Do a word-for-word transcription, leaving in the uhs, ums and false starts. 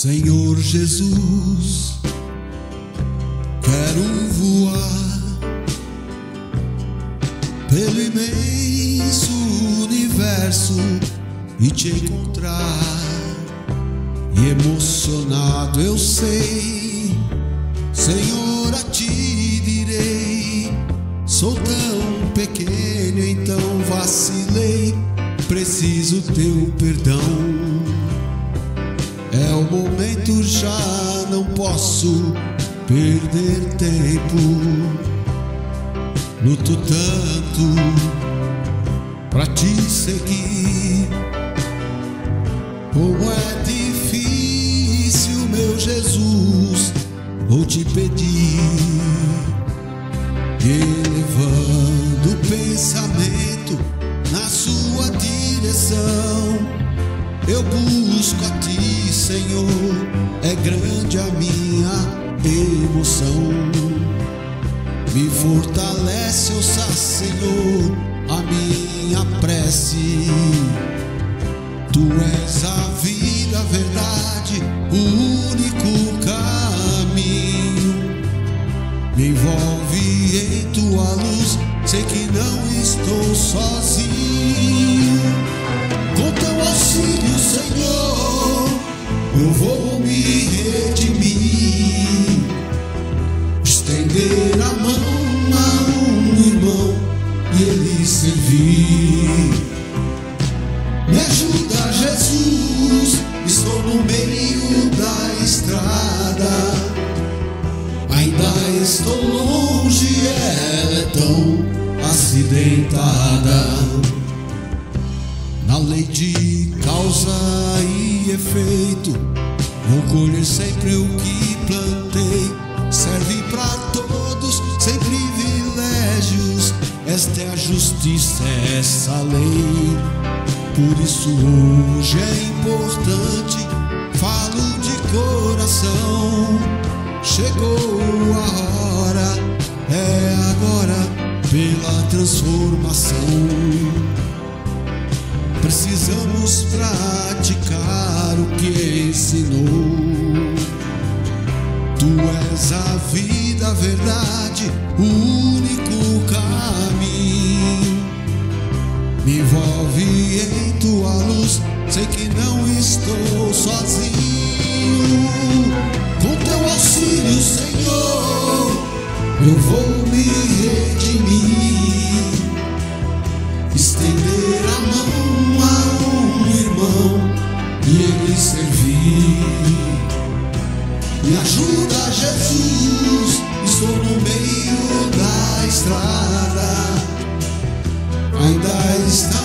Senhor Jesus, quero voar pelo imenso universo e te encontrar. E emocionado eu sei, Senhor, a ti direi: sou tão pequeno, então vacilei, preciso teu perdão. É o momento, já não posso perder tempo. Luto tanto pra te seguir. Como é difícil, meu Jesus, vou te pedir, elevando o pensamento na sua direção. Eu busco a ti, Senhor, é grande a minha emoção. Me fortalece, ouça, Senhor, a minha prece. Tu és a vida, a verdade, o único caminho. Me envolve em tua luz, sei que não estou sozinho. Com teu auxílio, Senhor, eu vou me redimir. Estender a mão a um irmão e ele servir. Me ajuda, Jesus, estou no meio da estrada. Ainda estou longe, ela é tão acidentada. A lei de causa e efeito, vou colher sempre o que plantei. Serve para todos, sem privilégios. Esta é a justiça, essa lei. Por isso hoje é importante, falo de coração. Chegou a hora, é agora, pela transformação. Precisamos praticar o que ensinou. Tu és a vida, a verdade, o único caminho. Me envolve em tua luz, sei que não estou sozinho. Com teu auxílio, Senhor, eu vou me redimir. Estender a mão a um irmão e ele servir. Me ajuda, Jesus, estou no meio da estrada. Ainda está